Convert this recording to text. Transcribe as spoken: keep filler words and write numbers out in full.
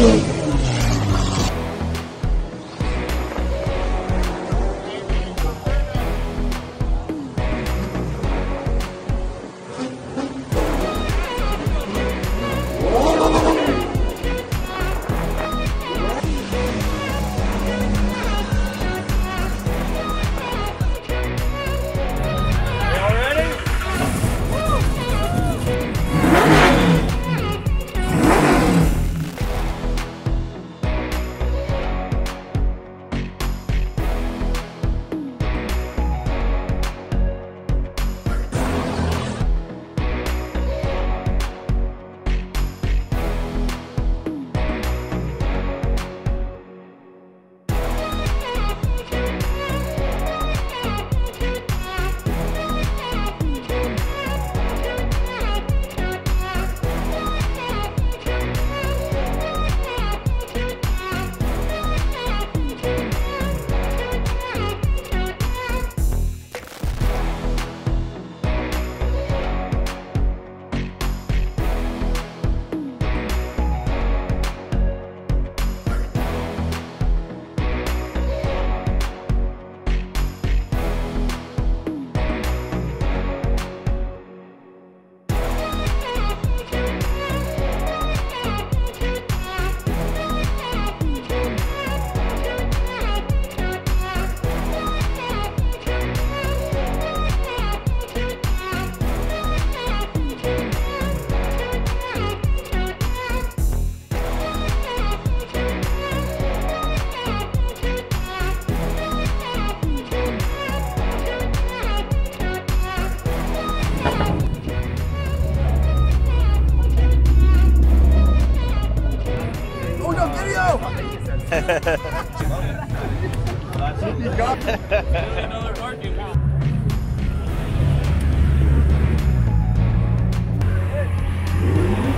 Another